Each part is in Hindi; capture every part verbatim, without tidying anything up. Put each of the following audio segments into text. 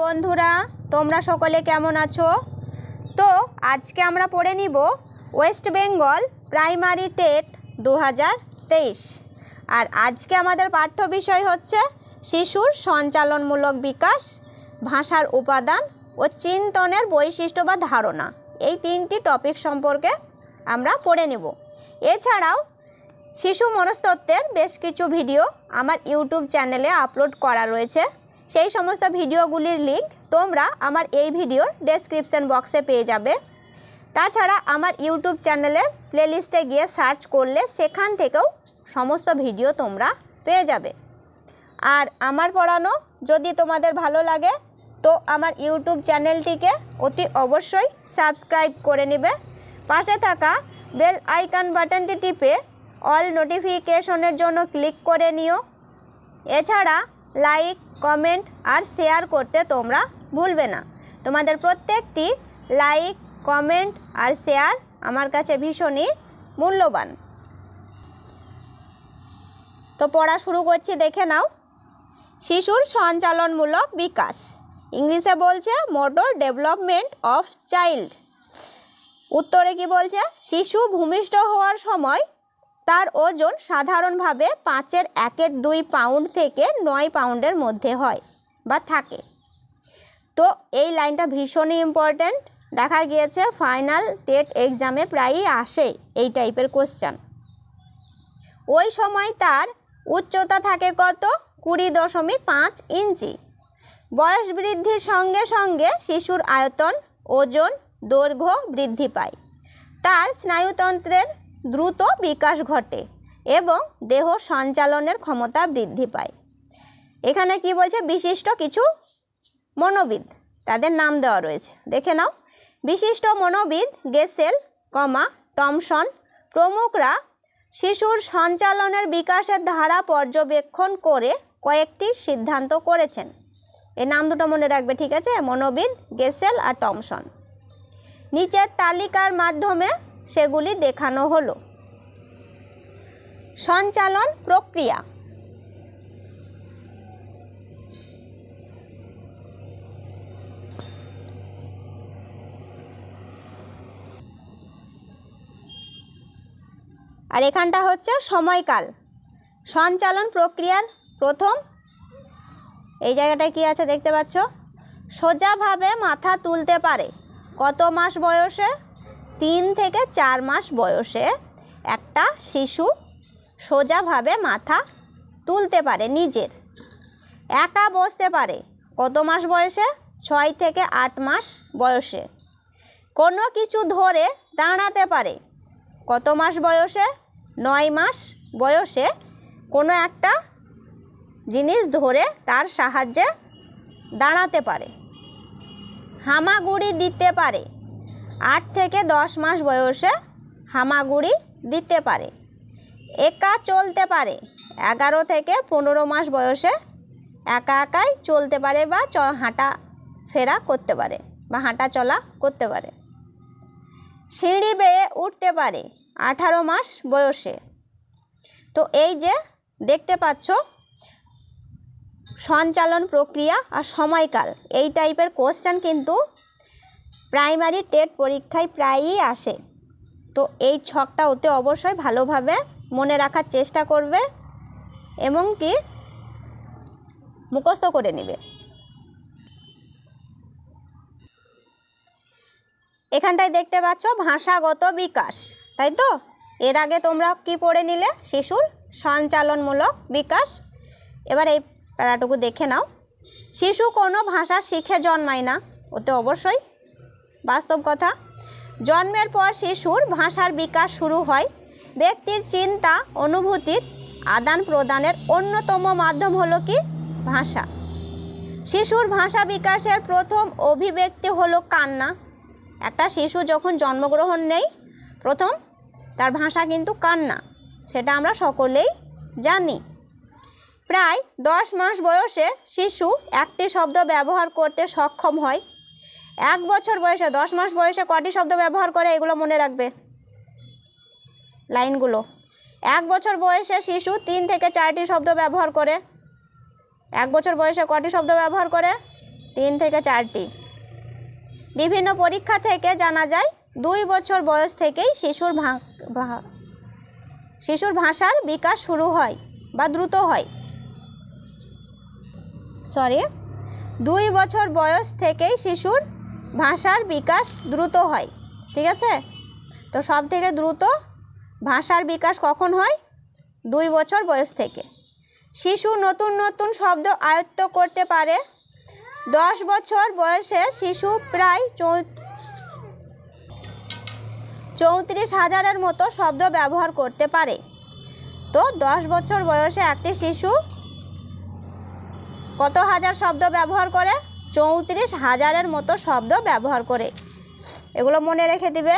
बंधुरा तोमरा सकले केमन आछो। तो आजके आमरा पढ़े निब वेस्ट बेंगल प्राइमारी टेट दो हज़ार तेईस। और आज के आमादेर पाठ्य विषय होच्छे शिशुर संचालनमूलक विकास, भाषार उपादान और चिंतनेर वैशिष्ट्य बा धारणा, ये तीनटी टपिक सम्पर्के आमरा पढ़े निब। एछाड़ाओ शिशु मनस्तत्त्वेर बेश किछु भिडियो आमार यूट्यूब चैनेले आपलोड करा रयेछे, सेई समस्त भिडियोगुलिर लिंक तोमरा आमार एई भिडियोर डेसक्रिप्शन बक्से पेये जाबे। ताछाड़ा आमार यूट्यूब चैनेलेर प्लेलिस्टे गिये सार्च करले सेखान थेकेओ समस्त भिडियो तोमरा पेये जाबे। आर आमार पढ़ानो जोदि तोमादेर भालो लागे तो आमार यूट्यूब चैनेलटिके अति अवश्यई सबस्क्राइब करे नेबे, पाशे थाका बेल आइकन बाटनटी टिपे अल नोटिफिकेशनेर जोनो क्लिक करे निओ। एछाड़ा लाइक कमेंट और शेयर करते तोमरा भूलबे ना। तोमादेर प्रत्येकटी लाइक कमेंट और शेयर आमार काछे भीषणी मूल्यवान। तो पढ़ा शुरू करछि, देखे नाओ। शिशुर संचालनमूलक विकास इंग्लिशे बोलछे मोटर डेवलपमेंट अफ चाइल्ड। उत्तरे कि बोलछे शिशु भूमिष्ठ होवार समय तार ओजन साधारण भावे पाँचर एके दुई पाउंड थेके नय पाउंडर मध्य हय बा थाके। तो एई लाइनटा भीषण इम्पोर्टेंट, देखा गियेछे फाइनल टेट एग्जामे प्रायई आसे एई टाइपेर कोश्चेन। ओई समय तार उच्चता थाके कत कुड़ी दशमिक पाँच इंची। बयस बृद्धिर संगे संगे शिशुर आयतन ओजन दैर्घ्य बृद्धि पाय, तार स्नायुतंत्रेर द्रुत विकास घटे एवं देह संचालनेर क्षमता बृद्धि पाय। एखाने कि बोलछे विशिष्ट किछु मनोविद, तादेर नाम देवा रयेछे, देखे नाओ। विशिष्ट मनोविद गेसेल कमा टमसन प्रमुखरा शिशुर संचालनेर विकासेर धारा पर्यवेक्षण करे कयेकटी सिद्धान्त करेछेन। ए नाम दुटो मने राखबे, ठीक आछे, मनोविद गेसेल और टमसन। नीचेर तालिकार माध्यमे सेगुली देखानो हलो। संचालन प्रक्रिया, और एखानटा होच्छे समयकाल। संचालन प्रक्रियार प्रथम এই জায়গাটায় কি আছে দেখতে পাচ্ছ, সোজা ভাবে মাথা তুলতে পারে কত মাস বয়সে? তিন থেকে চার মাস বয়সে একটা শিশু সোজা ভাবে মাথা তুলতে পারে নিজের। একা বসতে পারে কত মাস বয়সে? ছয় থেকে আট মাস বয়সে। কোনো কিছু ধরে দাঁড়াতে পারে কত মাস বয়সে? নয় মাস বয়সে কোনো একটা জিনিস ধরে তার সাহায্যে দাঁড়াতে পারে। হামাগুড়ি দিতে পারে आठ থেকে दस মাস বয়সে হামাগুড়ি দিতে পারে। একা চলতে পারে এগারো থেকে পনেরো মাস বয়সে একা একাই চলতে পারে বা হাঁটা ফেরা করতে পারে বা হাঁটা চলা করতে পারে। সিঁড়ি বেয়ে উঠতে পারে আঠারো মাস বয়সে। তো এই যে দেখতে পাচ্ছ संचालन प्रक्रिया और समयकाल, ये टाइपर कोश्चन किन्तु प्राइमारी टेट परीक्षा प्रायई आसे। तो ये छकटा ओते अवश्य भालोभावे मने रखार चेष्टा करबे एवं कि मुखस्थ करे नेबे। एखानटाय देखते पाच्छो भाषागत विकास, ताई तो एर आगे तोमरा कि पढ़े निले शिशुर संचालनमूलक विकास। एबार ए ताराटुकु देखे नाओ। शिशु कोनो भाषा शिखे जन्माय ना, ओते अवश्य वास्तव कथा। जन्मेर पर शिशुर भाषार विकास शुरू हय। व्यक्तिर चिंता अनुभूतिर आदान प्रदानेर अन्यतम माध्यम हलो कि भाषा। शिशुर भाषा विकासेर प्रथम अभिव्यक्ति हलो कान्ना। एकटा शिशु जखन जन्मग्रहण नेय प्रथम तार भाषा किन्तु कान्ना, सेटा आमरा सकलेई जानी। प्राय दस मास बयसे शिशु एक शब्द व्यवहार करते सक्षम है। एक बचर बयसे दस मास बयसे कटी शब्द व्यवहार करे एगुलो मने राखबे लाइनगुलो। एक बचर बयसे शिशु तीन थेके चारटी शब्द व्यवहार करे। एक बचर बयसे कटी शब्द व्यवहार करे? तीन थेके चारटी विभिन्न परीक्षा थेके जाना जाय दुई बछर बयस थेकेई शिशुर भा शिशुर भाषार विकास शुरू हय बा द्रुत हय सरि दुई बछर बयस थेकेई शिशुर भाषार विकास द्रुत हय ठीक आछे। तो सबथेके द्रुत भाषार विकास कखन हय दुई बछर बयस थेके। शिशु नतून नतून शब्द आयत्त करते पारे। दस बछर बयसे शिशु प्राय चौंतीस हज़ार मतो शब्द व्यवहार करते पारे। तो दस बछर बयसे एकटी शिशु कत हज़ार शब्द व्यवहार करे चौंतीस हज़ार मतो शब्द व्यवहार करे एगुलो मने रेखे दिबे।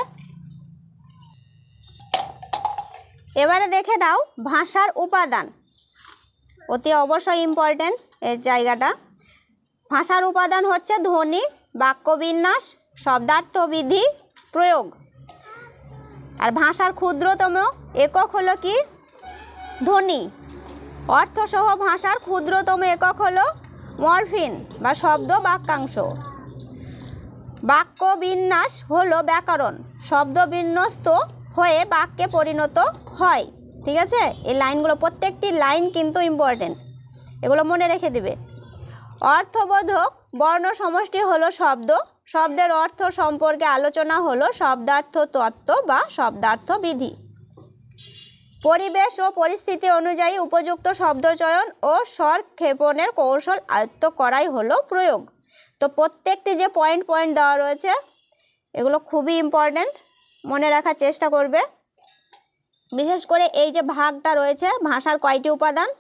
एबारे देखे नाओ भाषार उपादान अति अवश्य इम्पर्टेंट ए जायगाटा। भाषार उपादान होच्छे ध्वनि वाक्य विन्यास शब्दार्थ विधि प्रयोग और भाषार क्षुद्रतम एकक हलो कि ध्वनि। अर्थसह भाषार क्षुद्रतम एकक हलो मर्फिन बा शब्द वाक्यांश। वाक्य विन्यास हलो व्याकरण शब्द विन्यस्त हये वाक्ये परिणत हय ठीक है। ये लाइनगुलो प्रत्येकटी लाइन किन्तु इम्पर्टेंट एगुलो मने रेखे दिबे। अर्थबोधक बर्ण समष्टि हलो शब्द शब्देर अर्थ सम्पर्के आलोचना हलो शब्दार्थ तत्त्व बा शब्दार्थ विधि। परिवेश और परिस्थिति अनुयायी उपयुक्त शब्द चयन और स्वर क्षेपणेर कौशल आयत्त कराई हलो प्रयोग। तो प्रत्येकटी जे पॉइंट पॉइंट देवा रयेछे एगुलो खुबই इम्पर्टेंट मने राखार चेष्टा करबे। विशेष करे एई जे भागटा रयेछे भाषार कयटी उपादान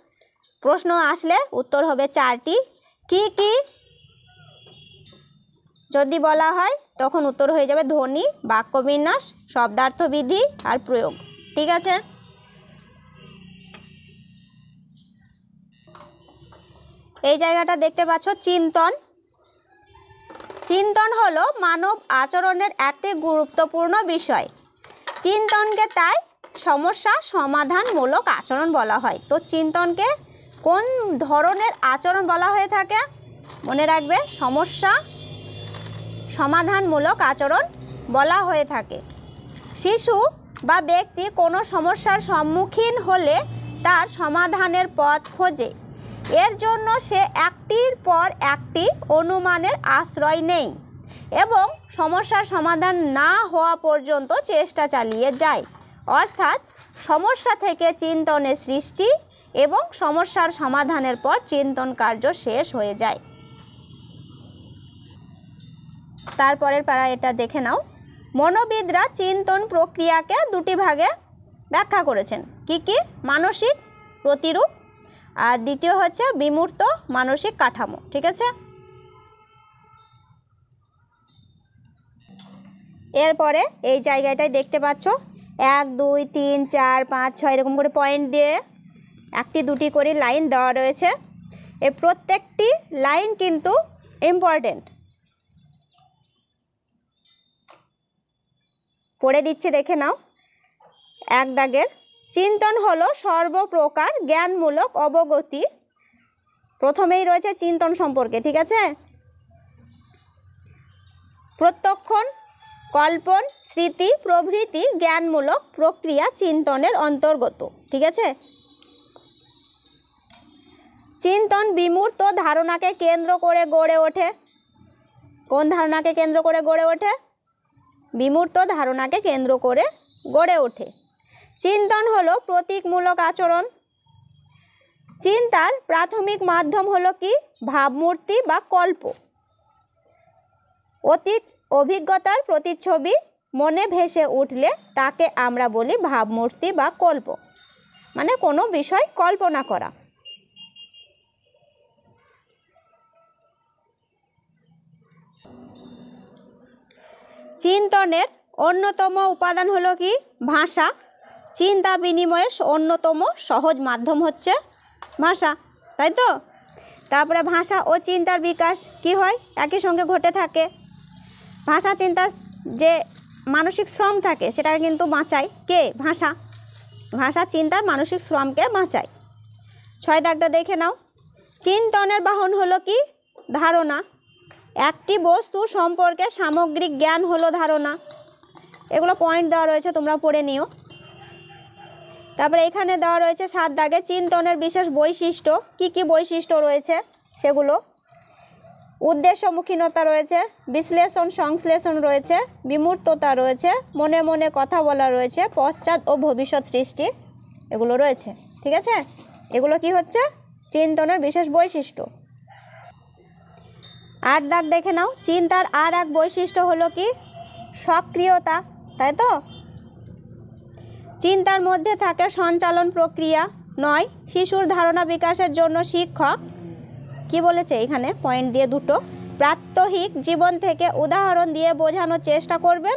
प्रश्न आसले उत्तर होबे चारटी की की जदि बला हय तखन उत्तर हये जाबे ध्वनि वाक्य विन्यास शब्दार्थ विधि और प्रयोग ठीक आछे। एई जायगाटा देखते पाच्छ चिंतन। चिंतन हलो मानव आचरणेर एकटी गुरुत्वपूर्ण विषय। चिंतनके ताई समस्या समाधानमूलक आचरण बला हय। तो चिंतन के कोन धरनेर आचरण बला हये थाके मने राखबे समस्या समाधानमूलक आचरण बला हये थाके। शिशु बा व्यक्ति कोनो समस्यार सम्मुखीन होले तार समाधानेर पथ खोजे। एर जोन्नो से एकटीर पर एकटी अनुमानेर आश्रय नेय एबं समस्यार समाधान ना होवा पर्यन्त चेष्टा चालिये जाय। अर्थात समस्या थेके चिंतनेर सृष्टि एवं समस्यार समाधानेर पर चिंतन कार्य शेष हो जाए। तारपरेर पारा एटा देखे नाओ। मनोविदरा चिंतन प्रक्रियाके दुटी भागे व्याख्या करेछेन कि कि मानसिक प्रतिरूप और द्वितीय होच्छे विमूर्त मानसिक काठामो ठीक आछे। एरपरे एई जायगाटाय देखते पाच्छ एक दुई तीन चार पाँच छय एरकम करे पॉइंट दिए एकटी दुटी करे लाइन देवा रयेछे। ए प्रत्येकटी लाइन किन्तु इम्पर्टेंट पढ़े दिच्छे देखे नाओ। एक दागेर चिंतन हलो सर्वप्रकार ज्ञानमूलक अवगति। प्रथमेई रयेछे चिंतन सम्पर्के ठीक आछे। प्रत्यक्षण कल्पन स्मृति प्रभृति ज्ञानमूलक प्रक्रिया चिंतनेर अंतर्गत ठीक आछे। चिंतन विमूर्त धारणा के केंद्र करे गड़े ओठे। कौन धारणा के केंद्र करे गड़े ओठे? विमूर्त धारणा के केंद्र करे गड़े ओठे। चिंतन हलो प्रतीकमूलक आचरण। चिंतार प्राथमिक माध्यम हलो कि भावमूर्ति बा कल्प। अतीत अभिज्ञतार प्रतिच्छबि मने भेसे उठले ताके आम्रा बोली भावमूर्ति बा कल्प। माने कोनो विषय कल्पना करा। चिंतनेर अन्यतम उपादान हलो कि भाषा। चिंता बिनिमयेर अन्यतम सहज माध्यम हच्छे भाषा ताई तो। तारपरे भाषा और चिंतार विकास कि हय एकी संगे घटे थाके। भाषा चिंता जे मानसिक श्रम थाके सेटाके किन्तु बाँचाय के भाषा। भाषा चिंतार मानसिक श्रम के बाँचाय। छय दागटा देखे नाओ। चिंतनेर बाहन हलो कि धारणा। একটি বস্তু সম্পর্কে সামগ্রিক জ্ঞান হলো ধারণা। এগুলো পয়েন্ট দেওয়া রয়েছে, তোমরা পড়ে নিও। তারপরে এখানে দেওয়া রয়েছে সাত দাগে চিন্তনের বিশেষ বৈশিষ্ট্য, কি কি বৈশিষ্ট্য রয়েছে সেগুলো। উদ্দেশ্যমুখীনতা রয়েছে, বিশ্লেষণ সংশ্লেষণ রয়েছে, বিমূর্ততা রয়েছে, মনে মনে কথা বলা রয়েছে, পশ্চাৎ ও ভবিষ্যৎ সৃষ্টি এগুলো রয়েছে। ঠিক আছে, এগুলো কি হচ্ছে চিন্তনের বিশেষ বৈশিষ্ট্য। আট দাগ দেখে নাও, চিন্তার আর এক বৈশিষ্ট্য হলো কি সক্রিয়তা, তাই তো। চিন্তার মধ্যে থাকে সঞ্চালন প্রক্রিয়া। নয়, শিশুর ধারণা বিকাশের জন্য শিক্ষক কি বলেছে এখানে পয়েন্ট দিয়ে দুটো, প্রাত্যহিক জীবন থেকে উদাহরণ দিয়ে বোঝানোর চেষ্টা করবেন,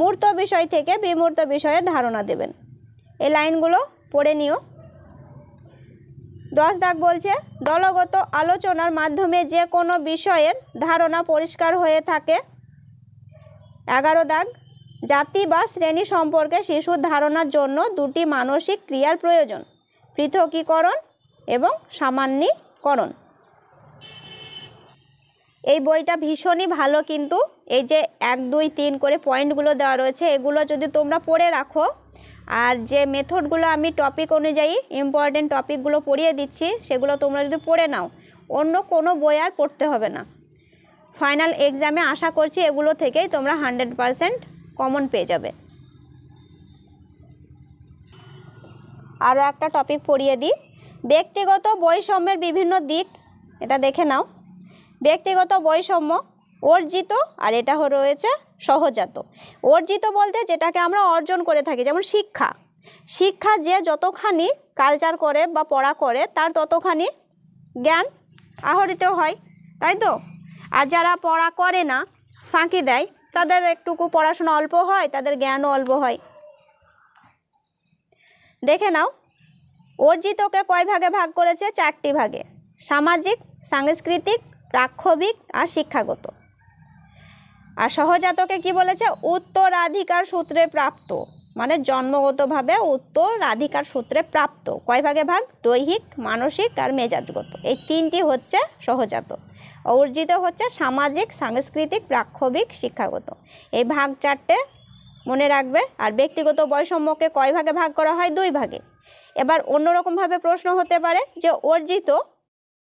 মূর্ত বিষয় থেকে বিমূর্ত বিষয়ে ধারণা দেবেন। এই লাইনগুলো পড়ে নিও। দশ দাগ বলছে দলগত আলোচনার মাধ্যমে যে কোনো বিষয়ের ধারণা পরিষ্কার হয়ে থাকে। এগারো দাগ জাতি বা শ্রেণী সম্পর্কে শিশুর ধারণার জন্য দুটি মানসিক ক্রিয়ার প্রয়োজন, পৃথকীকরণ এবং সামান্যীকরণ। এই বইটা ভীষণই ভালো, কিন্তু এই যে এক দুই তিন করে পয়েন্টগুলো দেওয়া রয়েছে এগুলো যদি তোমরা পড়ে রাখো, আর যে মেথডগুলো আমি টপিক অনুযায়ী ইম্পর্টেন্ট টপিকগুলো পড়িয়ে দিচ্ছি সেগুলো তোমরা যদি পড়ে নাও, অন্য কোনো বই আর পড়তে হবে না। ফাইনাল এক্সামে আশা করছি এগুলো থেকেই তোমরা হান্ড্রেড পারসেন্ট কমন পেয়ে যাবে। আরও একটা টপিক পড়িয়ে দিই, ব্যক্তিগত বৈষম্যের বিভিন্ন দিক, এটা দেখে নাও। ব্যক্তিগত বৈষম্য অর্জিত, আর এটা রয়েছে সহজাত। অর্জিত বলতে যেটাকে আমরা অর্জন করে থাকি, যেমন শিক্ষা। শিক্ষা যে যতখানি কালচার করে বা পড়া করে তার ততখানি জ্ঞান আহরিত হয়, তাই তো। আর যারা পড়া করে না, ফাঁকি দেয়, তাদের একটুকু পড়াশোনা অল্প হয়, তাদের জ্ঞানও অল্প হয়। দেখে নাও অর্জিতকে কয় ভাগে ভাগ করেছে, চারটি ভাগে, সামাজিক, সাংস্কৃতিক, প্রাক্ষবিক আর শিক্ষাগত। আর সহজাতকে কি বলেছে উত্তরাধিকার সূত্রে প্রাপ্ত, মানে জন্মগতভাবে উত্তরাধিকার সূত্রে প্রাপ্ত। কয় ভাগে ভাগ, দৈহিক, মানসিক আর মেজাজগত, এই তিনটি হচ্ছে সহজাত। অর্জিত হচ্ছে সামাজিক, সাংস্কৃতিক, প্রাক্ষবিক, শিক্ষাগত, এই ভাগ চারটে মনে রাখবে। আর ব্যক্তিগত বৈষম্যকে কয় ভাগে ভাগ করা হয়, দুই ভাগে। এবার অন্যরকমভাবে প্রশ্ন হতে পারে যে অর্জিত